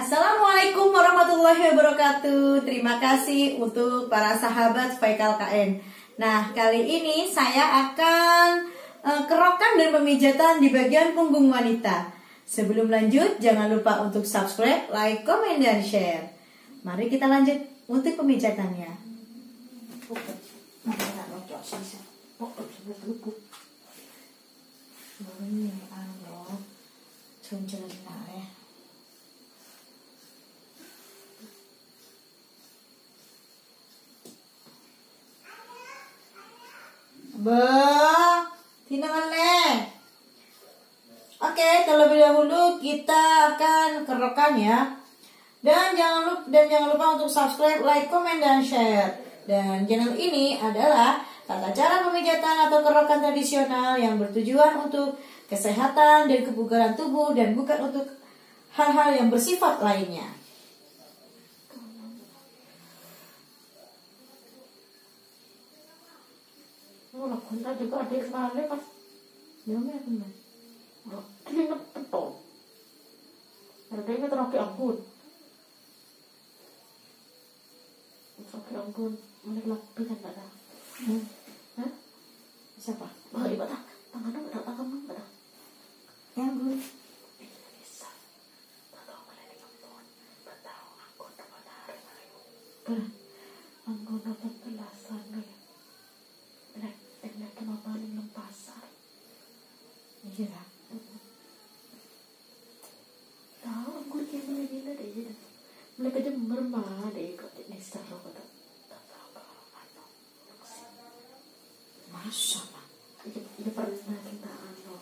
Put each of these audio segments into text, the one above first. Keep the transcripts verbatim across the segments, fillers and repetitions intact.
Assalamualaikum warahmatullahi wabarakatuh. Terima kasih untuk para sahabat Faikal K N. Nah, kali ini saya akan e, kerokan dan pemijatan di bagian punggung wanita. Sebelum lanjut, jangan lupa untuk subscribe, like, komen, dan share. Mari kita lanjut untuk pemijatannya. Be, tinangan leh. Oke, terlebih dahulu kita akan kerokan ya. Dan jangan lupa dan jangan lupa untuk subscribe, like, komen, dan share. Dan channel ini adalah tata cara pemijatan atau kerokan tradisional yang bertujuan untuk kesehatan dan kebugaran tubuh dan bukan untuk hal-hal yang bersifat lainnya. Kontra juga ada sekali pas nyampe teman. Loh, ini betul. Berarti ini terlalu ampun. Terlalu ampun, mulai lebih kan tak ada. Hah? Siapa? Oh, ibu tak. Tangan dong, tak tangan dong, tak. Ya, Bu. Bisa. Tak tahu mana yang ampun. Tak tahu aku dapat hari baru. Ber, aku dapat belasan ya. Iya. Tahu aku dia mulai gila deh, jadi mulai kerja merma deh ikut nista lo kata tak tahu kalau ano masa lah. Ia pernah kita ano.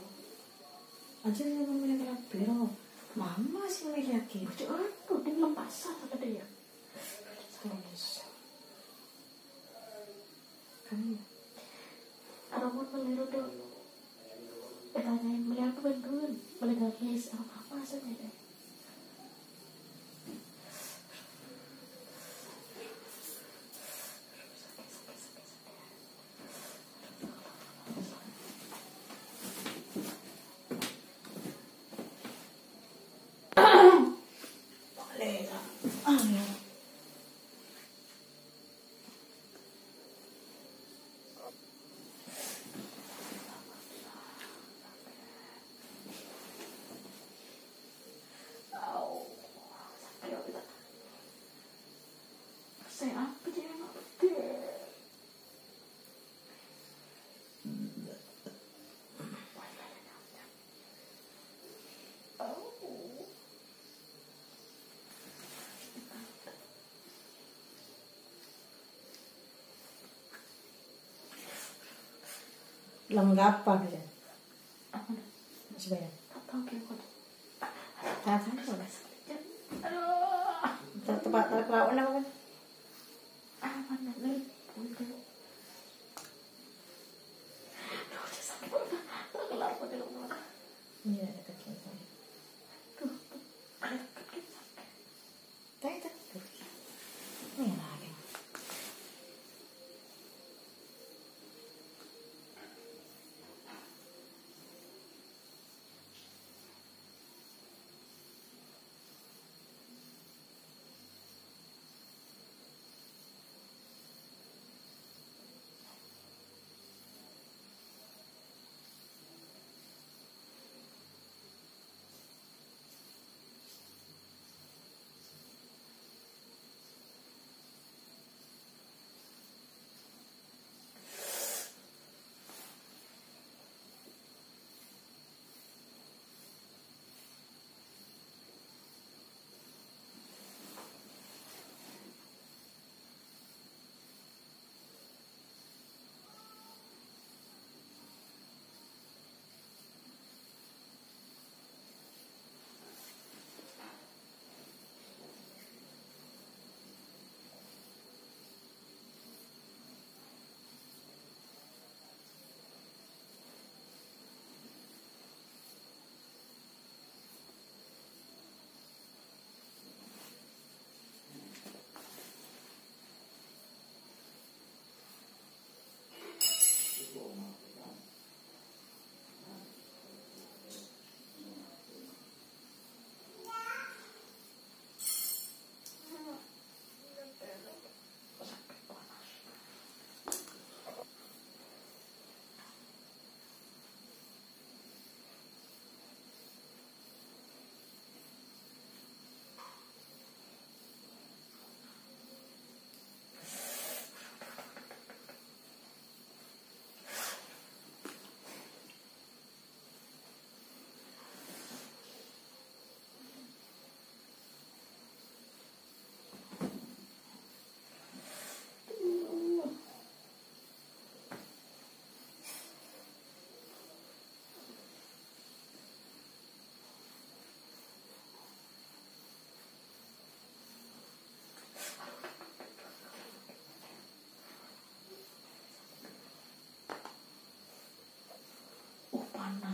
Aja yang memilih lapiro, mama sih memilih lagi. Bukan aku di lempasa kata dia. Kami. Aramun meliru deh. Tanya melihat aku bangun, melihat guys, apa apa saja deh. Saya apa dia nak betul? Oh, lenggap apa dia? Apa nak? Cuba ya. Apa okey kot? Tahan kau dah. Aduh. Tertepat terkelaut nak apa?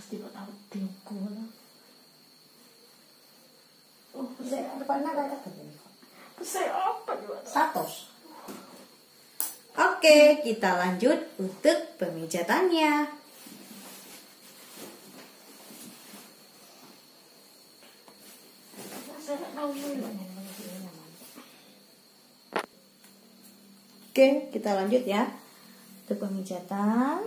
pasti buat tahu tingkul. Oh, saya depannya ada saya apa juga status. Oke, kita lanjut untuk pemijatannya. Oke, kita lanjut ya untuk pemijatan.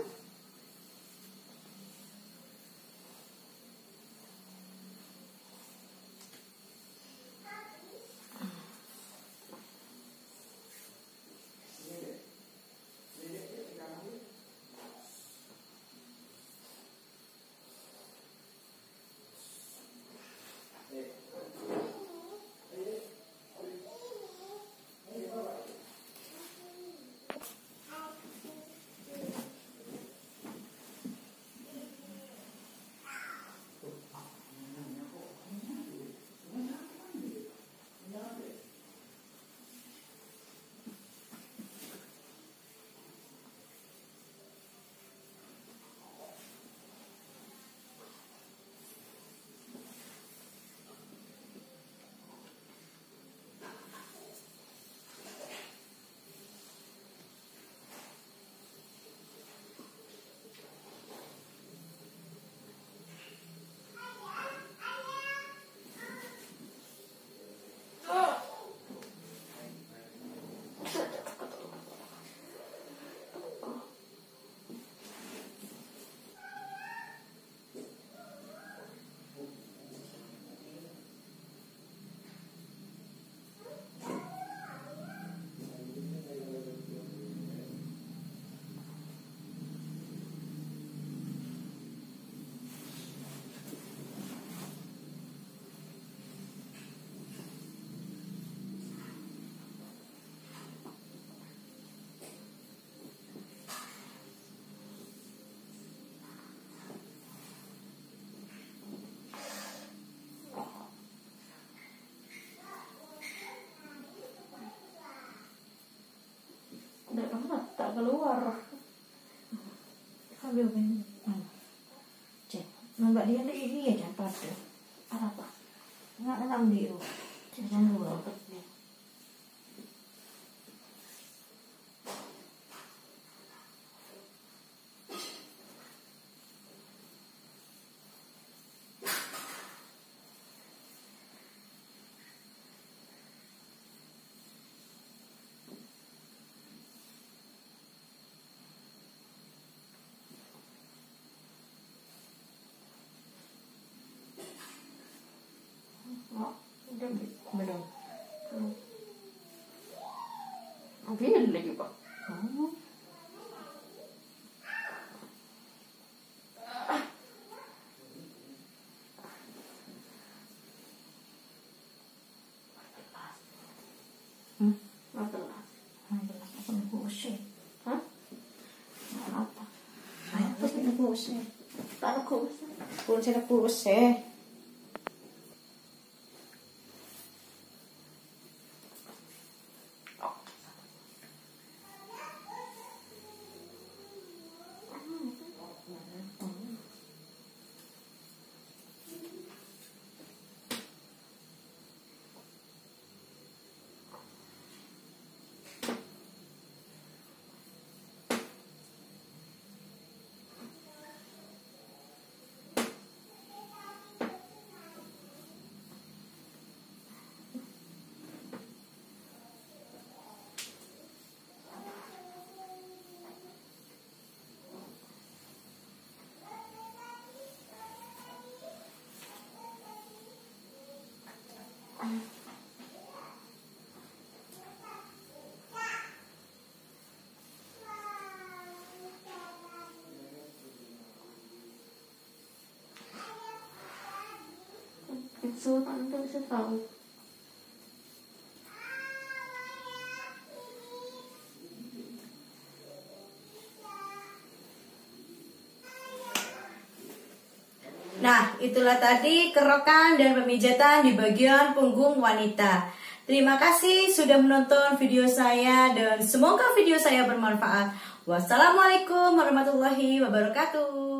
Keluar ambil minum cek mbak dia ada ini ya jangan pada apa nggak enam biru jangan luar petnya belum ambil lagi pak hmm apa lah apa nunggu usai hah apa apa nunggu usai tak nunggu usai pun saya nunggu usai Itu kan udah bisa tahu Nah, itulah tadi kerokan dan pemijatan di bagian punggung wanita. Terima kasih sudah menonton video saya dan semoga video saya bermanfaat. Wassalamualaikum warahmatullahi wabarakatuh.